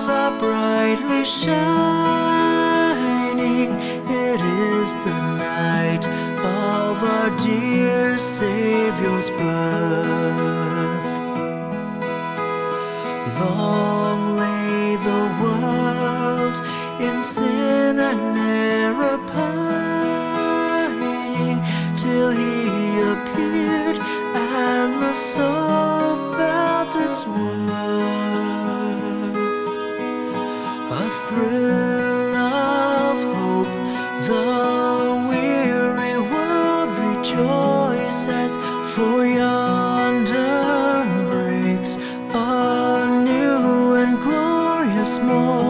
stars are brightly shining. It is the night of our dear Savior's birth. Long lay the world in sin and error pining, till He appeared and the soul felt its worth. A thrill of hope, the weary world rejoices, for yonder breaks a new and glorious morn.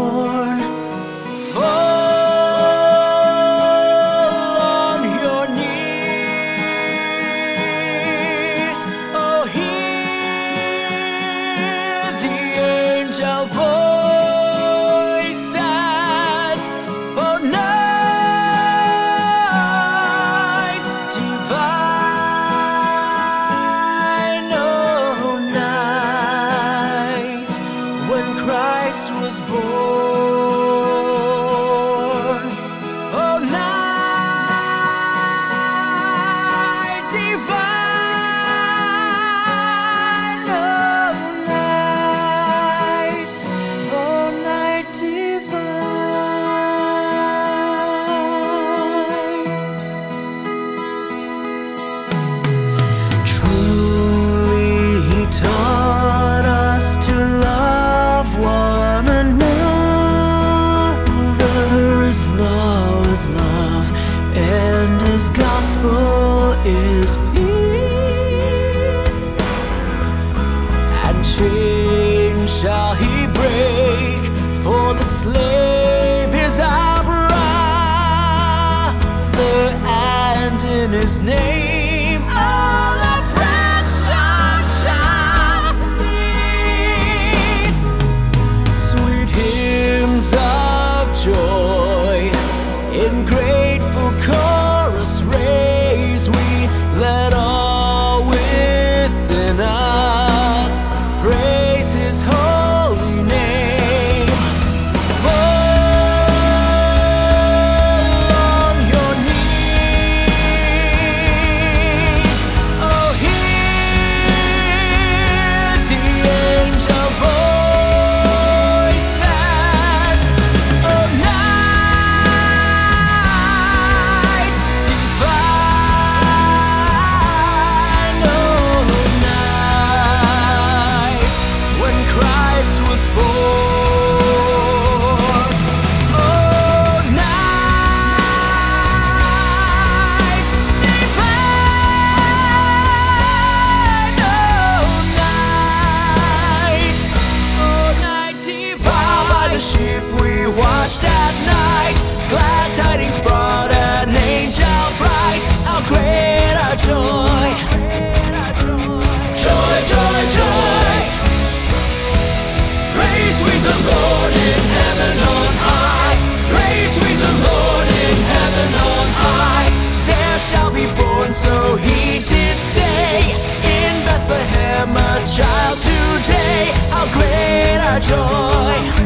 So He did say, in Bethlehem a child today, how great our joy.